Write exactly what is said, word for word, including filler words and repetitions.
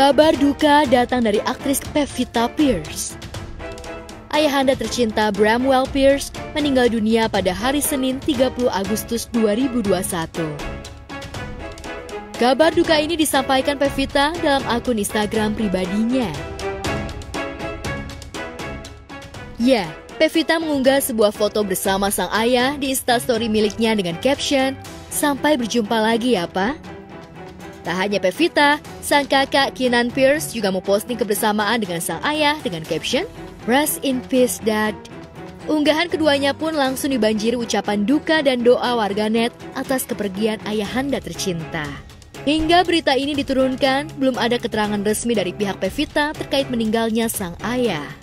Kabar duka datang dari aktris Pevita Pearce. Ayahanda tercinta Bramwell Pearce meninggal dunia pada hari Senin tiga puluh Agustus dua ribu dua puluh satu. Kabar duka ini disampaikan Pevita dalam akun Instagram pribadinya. Ya, Pevita mengunggah sebuah foto bersama sang ayah di instastory miliknya dengan caption, "Sampai berjumpa lagi ya, Pak." Tak hanya Pevita, sang kakak Keenan Pearce juga memposting kebersamaan dengan sang ayah dengan caption, "Rest in peace, Dad." Unggahan keduanya pun langsung dibanjiri ucapan duka dan doa warganet atas kepergian ayahanda tercinta. Hingga berita ini diturunkan, belum ada keterangan resmi dari pihak Pevita terkait meninggalnya sang ayah.